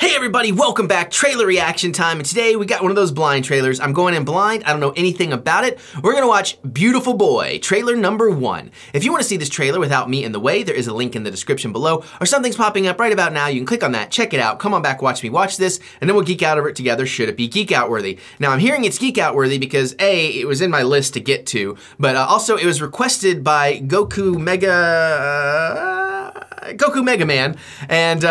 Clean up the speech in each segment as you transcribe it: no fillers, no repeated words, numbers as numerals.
Hey everybody, welcome back. Trailer reaction time, and today we got one of those blind trailers. I'm going in blind, I don't know anything about it. We're gonna watch Beautiful Boy, trailer number 1. If you wanna see this trailer without me in the way, there is a link in the description below, or something's popping up right about now, you can click on that, check it out, come on back, watch me watch this, and then we'll geek out over it together, should it be geek out worthy. Now I'm hearing it's geek out worthy because A, it was in my list to get to, but also it was requested by Goku Mega Man, and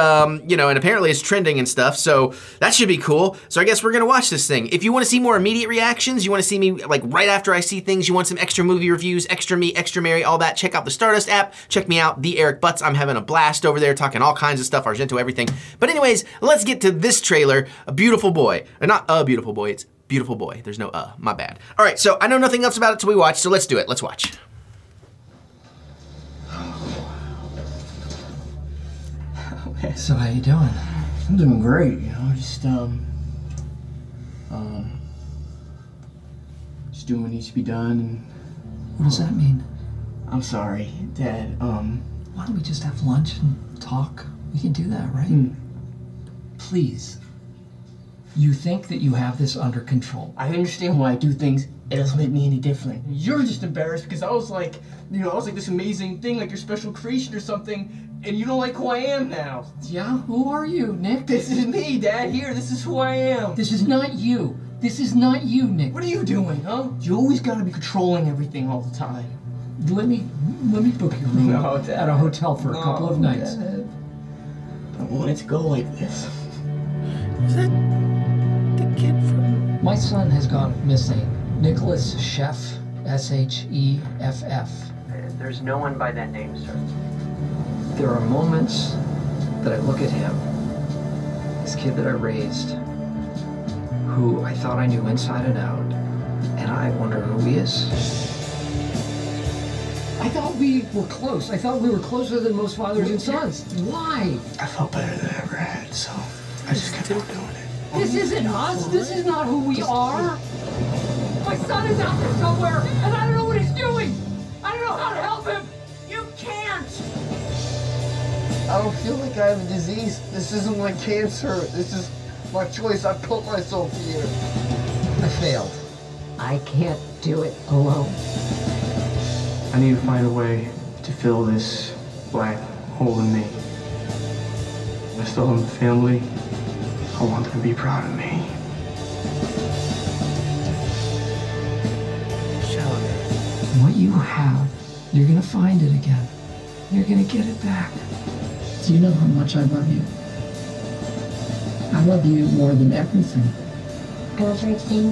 you know, and apparently it's trending and stuff, so that should be cool. So I guess we're gonna watch this thing. If you wanna see more immediate reactions, you wanna see me like right after I see things, you want some extra movie reviews, extra me, extra Mary, all that, check out the Stardust app, check me out, the Eric Butts, I'm having a blast over there talking all kinds of stuff, Argento, everything. But anyways, let's get to this trailer, A Beautiful Boy. Not A Beautiful Boy, it's Beautiful Boy, there's no my bad. All right, so I know nothing else about it till we watch, so let's do it, let's watch. So how you doing? I'm doing great, you know, just doing what needs to be done. And what does that mean? I'm sorry, Dad. Why don't we just have lunch and talk? We can do that, right? Please. You think that you have this under control. I understand why I do things. It doesn't make me any different. You're just embarrassed because I was like, you know, I was like this amazing thing, like your special creation or something. And you don't like who I am now. Yeah, who are you, Nick? This is me, Dad, here, this is who I am. This is not you. This is not you, Nick. What are you doing, huh? You always gotta be controlling everything all the time. Let me book your room at a hotel for a couple of nights. Dad. I don't want it to go like this. Is that the kid from... My son has gone missing. Nicholas Sheff, S-H-E-F-F. There's no one by that name, sir. There are moments that I look at him, this kid that I raised, who I thought I knew inside and out, and I wonder who he is. I thought we were close. I thought we were closer than most fathers and sons. Why? I felt better than I ever had, so I just kept on doing it. This isn't us. This is not who we are. My son is out there somewhere, and I don't know what he's doing. I don't know how to help him. You can't. I don't feel like I have a disease. This isn't my cancer. This is my choice. I put myself here. I failed. I can't do it alone. I need to find a way to fill this black hole in me. I still have a family. I want them to be proud of me. Chalamet. What you have, you're gonna find it again. You're gonna get it back. Do you know how much I love you? I love you more than everything. Everything?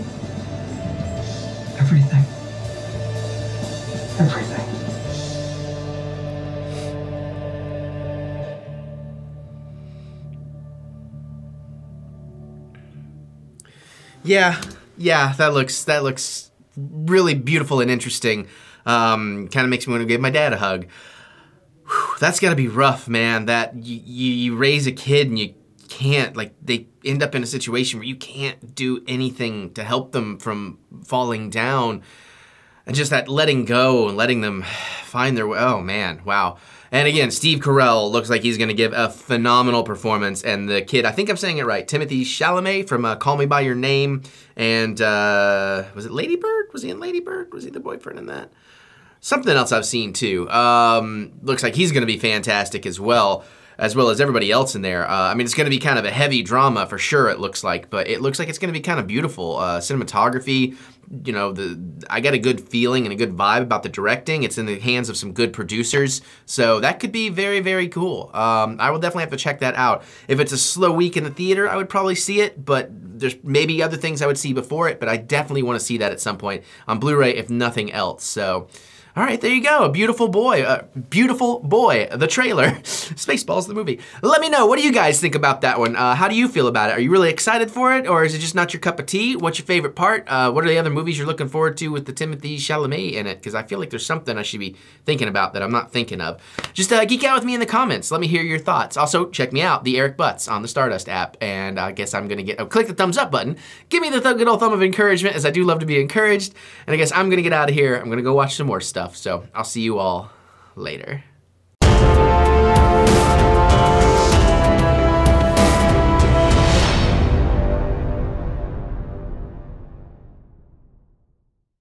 Everything. Everything. Yeah, that looks really beautiful and interesting. Kind of makes me want to give my dad a hug. Whew, that's gotta be rough, man, that you raise a kid and you can't, like, they end up in a situation where you can't do anything to help them from falling down. And just that letting go and letting them find their way, oh man, wow. And again, Steve Carell looks like he's gonna give a phenomenal performance, and the kid, I think I'm saying it right, Timothée Chalamet from Call Me By Your Name, and was it Lady Bird? Was he in Lady Bird? Was he the boyfriend in that? Something else I've seen too. Looks like he's gonna be fantastic as well as everybody else in there. I mean, it's gonna be kind of a heavy drama for sure, it looks like, but it looks like it's gonna be kind of beautiful. Cinematography, you know, I got a good feeling and a good vibe about the directing. It's in the hands of some good producers, so that could be very, very cool. I will definitely have to check that out. If it's a slow week in the theater, I would probably see it, but there's maybe other things I would see before it, but I definitely wanna see that at some point on Blu-ray, if nothing else, so. All right, there you go, A Beautiful Boy. Beautiful Boy, the trailer. Spaceballs, the movie. Let me know, what do you guys think about that one? How do you feel about it? Are you really excited for it, or is it just not your cup of tea? What's your favorite part? What are the other movies you're looking forward to with the Timothée Chalamet in it? Because I feel like there's something I should be thinking about that I'm not thinking of. Just geek out with me in the comments. Let me hear your thoughts. Also, check me out, the Eric Butts on the Stardust app, and I guess I'm gonna click the thumbs up button. Give me the good old thumb of encouragement, as I do love to be encouraged, and I guess I'm gonna get out of here. I'm gonna go watch some more stuff. So I'll see you all later.